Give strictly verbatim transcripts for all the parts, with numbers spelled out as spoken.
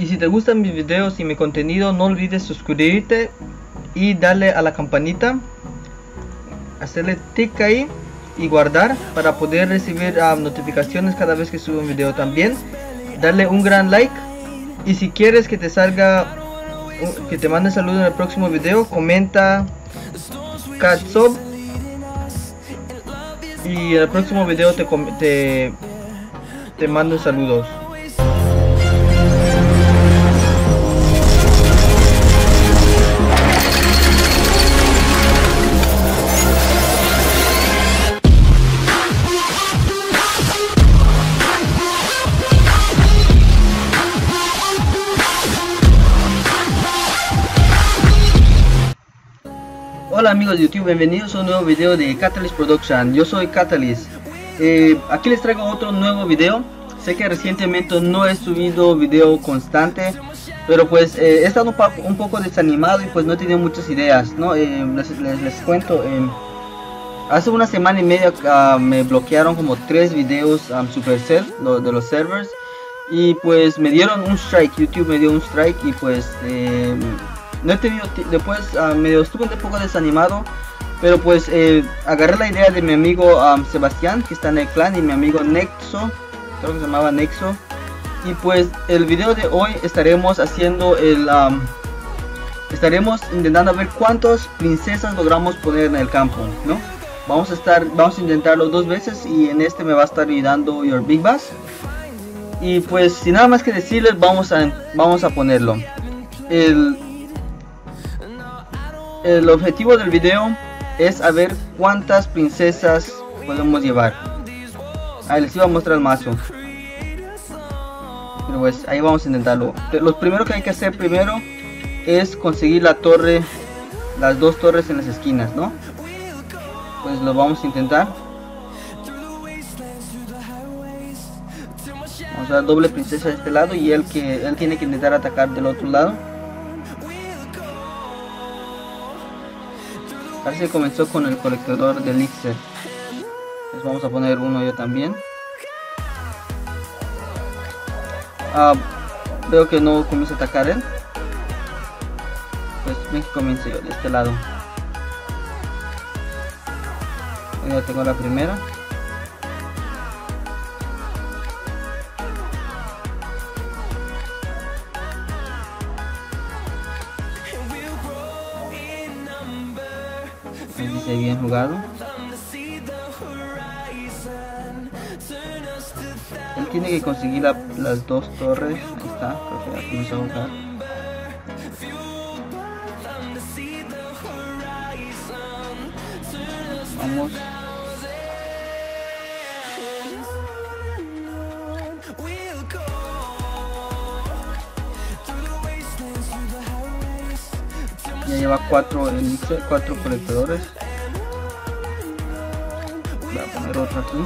Y si te gustan mis videos y mi contenido, no olvides suscribirte y darle a la campanita, hacerle clic ahí y guardar para poder recibir um, notificaciones cada vez que subo un video. También darle un gran like, y si quieres que te salga, que te mande saludos en el próximo video, comenta Catsob y en el próximo video te, te, te mando saludos. Hola amigos de YouTube, bienvenidos a un nuevo video de Catalyst Production. Yo soy Catalyst. Eh, aquí les traigo otro nuevo video. Sé que recientemente no he subido video constante, pero pues eh, he estado un poco desanimado y pues no he tenido muchas ideas, ¿no? Eh, les, les, les cuento, eh, hace una semana y media uh, me bloquearon como tres videos um, Supercell, lo, de los servers, y pues me dieron un strike. YouTube me dio un strike y pues... Eh, no he tenido, después uh, medio estuve un poco desanimado, pero pues eh, agarré la idea de mi amigo um, Sebastián, que está en el clan, y mi amigo Nexo, creo que se llamaba Nexo, y pues el video de hoy estaremos haciendo el um, estaremos intentando ver cuántas princesas logramos poner en el campo, ¿no? Vamos a estar, vamos a intentarlo dos veces, y en este me va a estar ayudando Your Big Bass, y pues sin nada más que decirles, vamos a vamos a ponerlo. El El objetivo del video es saber cuántas princesas podemos llevar. Ahí les iba a mostrar el mazo, pero pues ahí vamos a intentarlo. Lo primero que hay que hacer primero es conseguir la torre, las dos torres en las esquinas, ¿no? Pues lo vamos a intentar. Vamos a dar doble princesa de este lado, y él, que, él tiene que intentar atacar del otro lado. Parece que comenzó con el colectador de elixir. Entonces vamos a poner uno yo también. Ah, veo que no comienza a atacar él. Pues bien que comience yo de este lado. Ya tengo la primera. Dice bien jugado. Él tiene que conseguir la, las dos torres. Ahí está, creo que ya comenzó a jugar. Vamos. Ya lleva cuatro elixir, cuatro colectadores. Voy a poner otro aquí.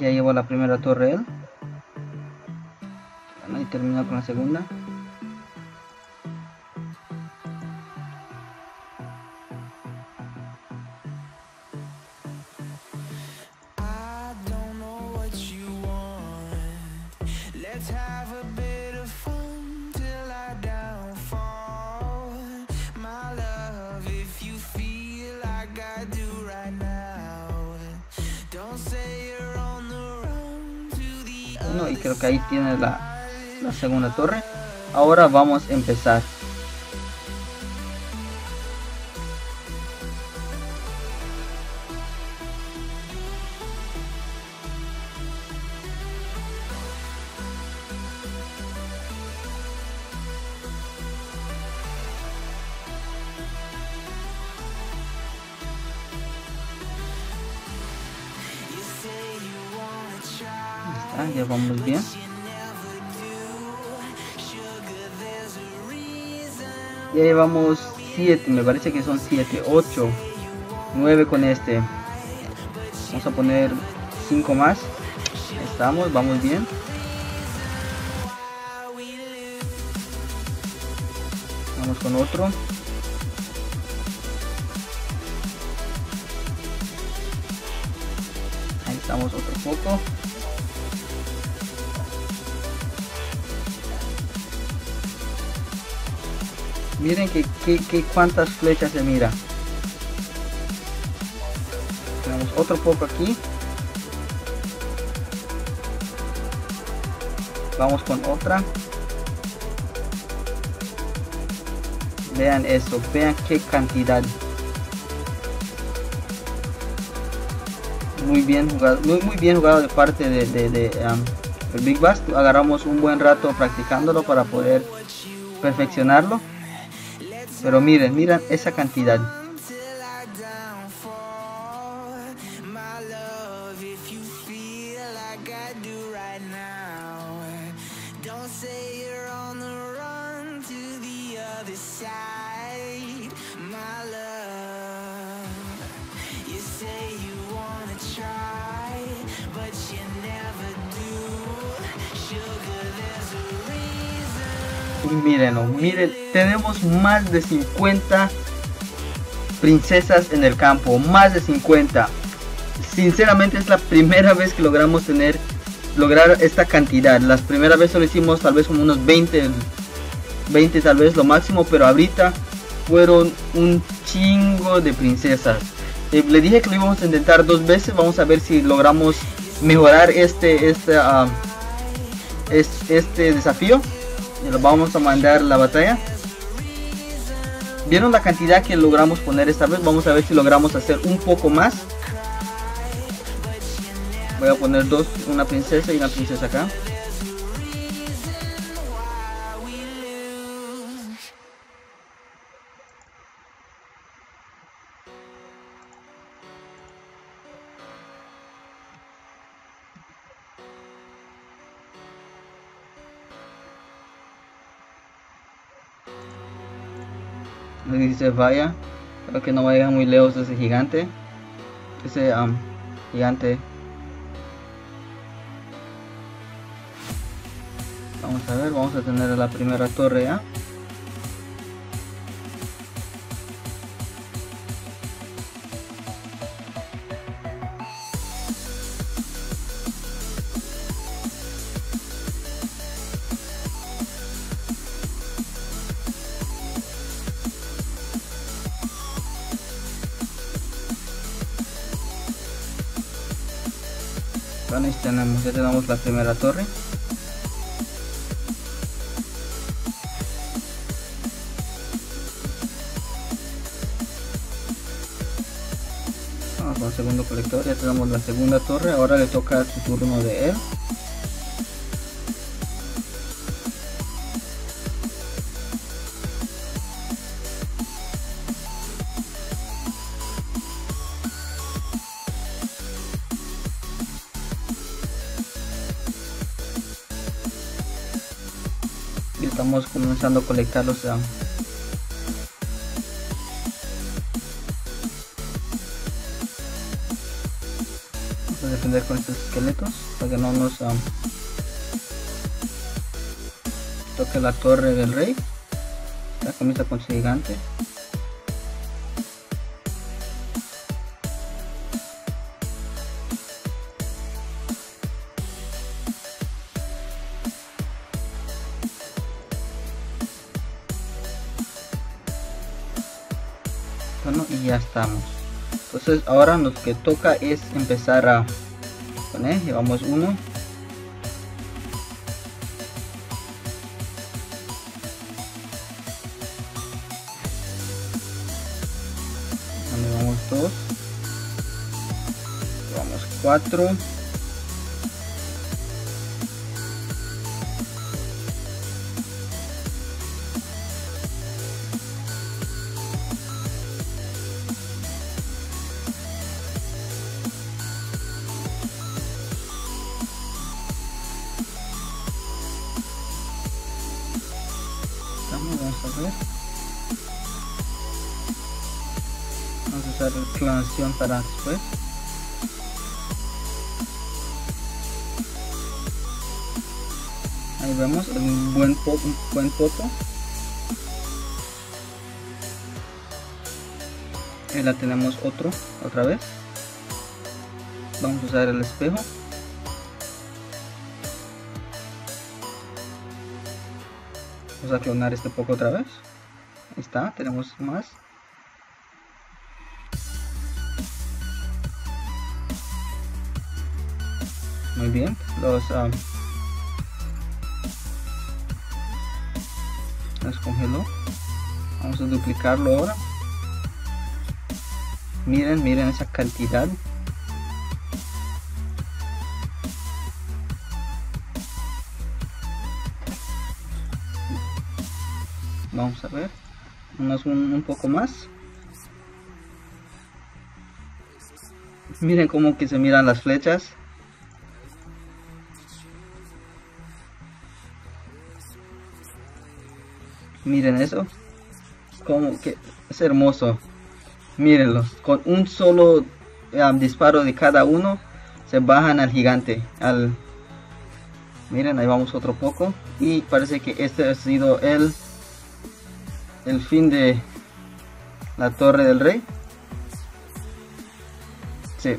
Ya llevo la primera torre él. Bueno, y termino con la segunda. No, y creo que ahí tiene la, la segunda torre. Ahora vamos a empezar. Ah, ya vamos bien. Ya llevamos siete, me parece que son siete, ocho, nueve con este. Vamos a poner cinco más. Ahí estamos, vamos bien. Vamos con otro. Ahí estamos, otro poco. Miren que, que, que cuántas flechas se mira. Tenemos otro poco aquí. Vamos con otra. Vean eso, vean qué cantidad. Muy bien jugado, muy, muy bien jugado de parte de, de, de um, el Big Bass. Agarramos un buen rato practicándolo para poder perfeccionarlo. Pero miren, miren esa cantidad. Mírenlo, miren, tenemos más de cincuenta princesas en el campo, más de cincuenta. Sinceramente es la primera vez que logramos tener, lograr esta cantidad. Las primeras veces lo hicimos tal vez como unos veinte, veinte tal vez lo máximo, pero ahorita fueron un chingo de princesas. Eh, le dije que lo íbamos a intentar dos veces, vamos a ver si logramos mejorar este, este, uh, este, este desafío. Y los vamos a mandar la batalla. Vieron la cantidad que logramos poner esta vez. Vamos a ver si logramos hacer un poco más. Voy a poner dos, una princesa y una princesa acá. Dice vaya, creo que no vaya muy lejos ese gigante, ese um, gigante. Vamos a ver, vamos a tener la primera torre ya. Ahí tenemos, ya tenemos la primera torre. Vamos con el segundo colector, ya tenemos la segunda torre. Ahora le toca su turno de él. Estamos comenzando a colectar los um, vamos a defender con estos esqueletos para que no nos um, toque la torre del rey. La comienza con su gigante. Bueno, y ya estamos. Entonces ahora lo que toca es empezar a poner. Llevamos uno. Llevamos dos. Llevamos cuatro. Vamos a usar la clonación para después. Ahí vemos, es un buen, po un buen poto. Ahí la tenemos otro, otra vez. Vamos a usar el espejo. Vamos a clonar este poco otra vez. Ahí está, tenemos más. Muy bien, los, um, los congeló. Vamos a duplicarlo ahora. Miren, miren esa cantidad. Vamos a ver, unos un, un poco más. Miren cómo que se miran las flechas. Miren eso, como que es hermoso. Mírenlos, con un solo um, disparo de cada uno se bajan al gigante. Al... Miren, ahí vamos otro poco. Y parece que este ha sido el... el fin de la torre del rey. Sí,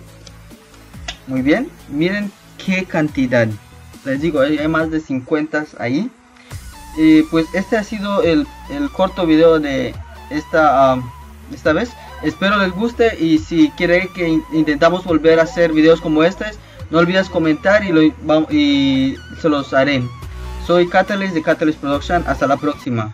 muy bien. Miren qué cantidad, les digo, hay más de cincuenta ahí. Y pues este ha sido el, el corto video de esta um, esta vez. Espero les guste, y si quieren que in intentamos volver a hacer videos como estos, no olvides comentar y, lo, y se los haré. Soy Catalyst de Catalyst Production, hasta la próxima.